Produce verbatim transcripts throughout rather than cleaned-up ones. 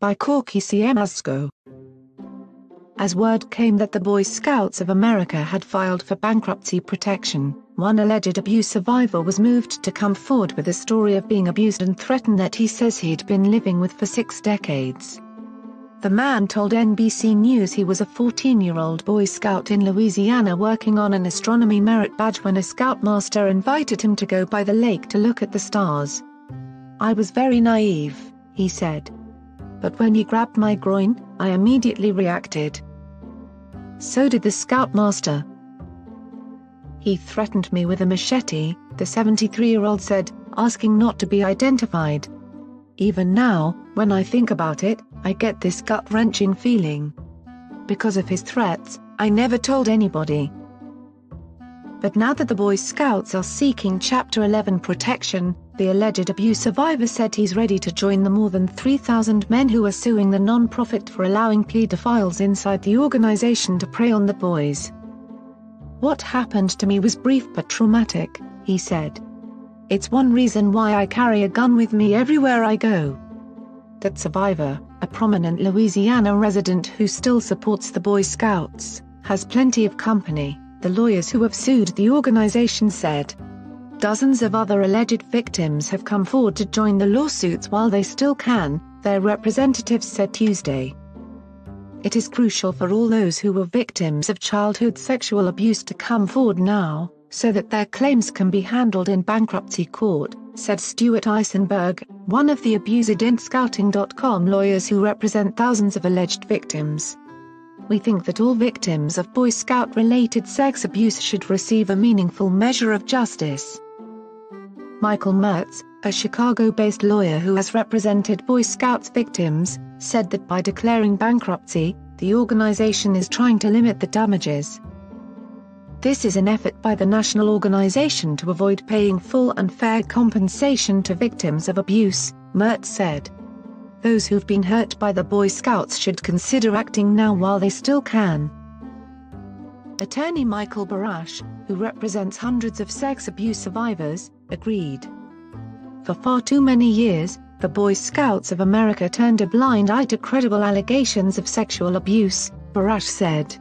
by Corky C. M. Asco. As word came that the Boy Scouts of America had filed for bankruptcy protection, one alleged abuse survivor was moved to come forward with a story of being abused and threatened that he says he'd been living with for six decades. The man told N B C News he was a fourteen-year-old Boy Scout in Louisiana working on an astronomy merit badge when a scoutmaster invited him to go by the lake to look at the stars. "I was very naive," he said. "But when he grabbed my groin, I immediately reacted. So did the scoutmaster. He threatened me with a machete," the seventy-three-year-old said, asking not to be identified. "Even now, when I think about it, I get this gut-wrenching feeling. Because of his threats, I never told anybody." But now that the Boy Scouts are seeking Chapter eleven protection, the alleged abuse survivor said he's ready to join the more than three thousand men who are suing the non-profit for allowing pedophiles inside the organization to prey on the boys. "What happened to me was brief but traumatic," he said. "It's one reason why I carry a gun with me everywhere I go." That survivor, a prominent Louisiana resident who still supports the Boy Scouts, has plenty of company, the lawyers who have sued the organization said. Dozens of other alleged victims have come forward to join the lawsuits while they still can, their representatives said Tuesday. It is crucial for all those who were victims of childhood sexual abuse to come forward now, so that their claims can be handled in bankruptcy court, said Stuart Eisenberg, one of the Abused In Scouting dot com lawyers who represent thousands of alleged victims. "We think that all victims of Boy Scout-related sex abuse should receive a meaningful measure of justice." Michael Mertz, a Chicago-based lawyer who has represented Boy Scouts victims, said that by declaring bankruptcy, the organization is trying to limit the damages. "This is an effort by the national organization to avoid paying full and fair compensation to victims of abuse," Mertz said. "Those who've been hurt by the Boy Scouts should consider acting now while they still can." Attorney Michael Barash, who represents hundreds of sex abuse survivors, agreed. "For far too many years, the Boy Scouts of America turned a blind eye to credible allegations of sexual abuse," Barash said.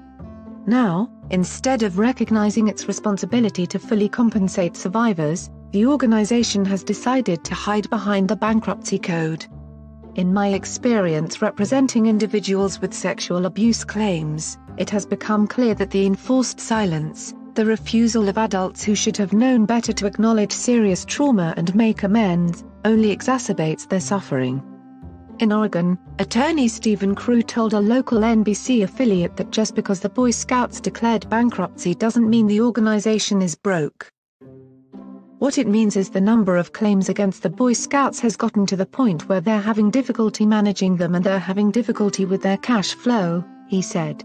"Now, instead of recognizing its responsibility to fully compensate survivors, the organization has decided to hide behind the bankruptcy code. In my experience representing individuals with sexual abuse claims, it has become clear that the enforced silence, the refusal of adults who should have known better to acknowledge serious trauma and make amends, only exacerbates their suffering." In Oregon, attorney Stephen Crewe told a local N B C affiliate that just because the Boy Scouts declared bankruptcy doesn't mean the organization is broke. "What it means is the number of claims against the Boy Scouts has gotten to the point where they're having difficulty managing them and they're having difficulty with their cash flow," he said.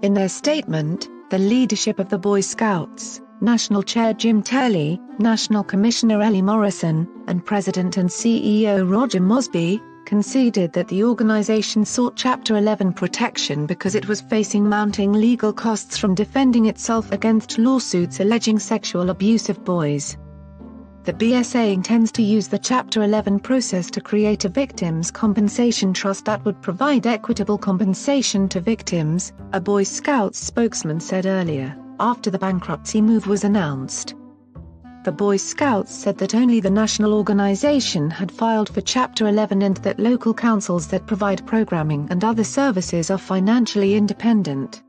In their statement, the leadership of the Boy Scouts, National Chair Jim Turley, National Commissioner Ellie Morrison, and President and C E O Roger Mosby, conceded that the organization sought Chapter eleven protection because it was facing mounting legal costs from defending itself against lawsuits alleging sexual abuse of boys. The B S A intends to use the Chapter eleven process to create a victims' compensation trust that would provide equitable compensation to victims, a Boy Scouts spokesman said earlier, after the bankruptcy move was announced. The Boy Scouts said that only the national organization had filed for Chapter eleven and that local councils that provide programming and other services are financially independent.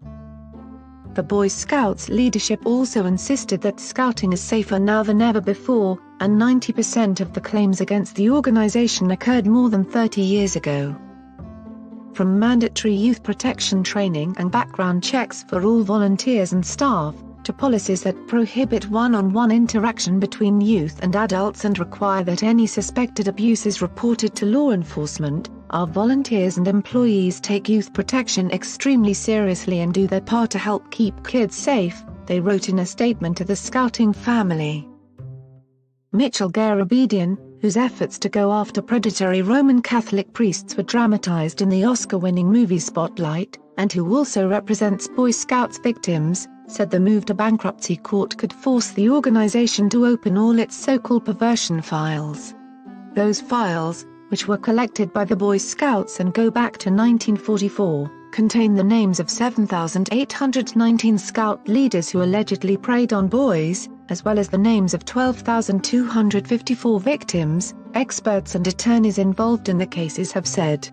The Boy Scouts leadership also insisted that scouting is safer now than ever before, and ninety percent of the claims against the organization occurred more than thirty years ago. From mandatory youth protection training and background checks for all volunteers and staff, to policies that prohibit one-on-one interaction between youth and adults and require that any suspected abuse is reported to law enforcement, our volunteers and employees take youth protection extremely seriously and do their part to help keep kids safe, they wrote in a statement to the Scouting family. Mitchell Garabedian, whose efforts to go after predatory Roman Catholic priests were dramatized in the Oscar-winning movie Spotlight, and who also represents Boy Scouts victims, said the move to bankruptcy court could force the organization to open all its so-called perversion files. Those files, which were collected by the Boy Scouts and go back to nineteen forty-four, contain the names of seven thousand eight hundred nineteen Scout leaders who allegedly preyed on boys, as well as the names of twelve thousand two hundred fifty-four victims, experts and attorneys involved in the cases have said.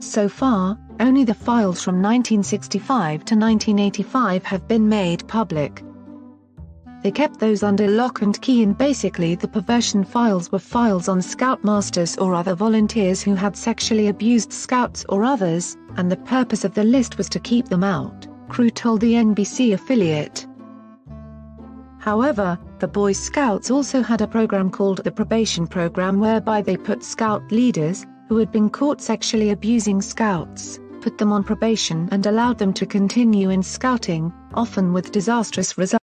So far, only the files from nineteen sixty-five to nineteen eighty-five have been made public. They kept those under lock and key, and basically the perversion files were files on scoutmasters or other volunteers who had sexually abused scouts or others, and the purpose of the list was to keep them out, Crewe told the N B C affiliate. However, the Boy Scouts also had a program called the Probation Program, whereby they put scout leaders, who had been caught sexually abusing scouts, put them on probation and allowed them to continue in scouting, often with disastrous results.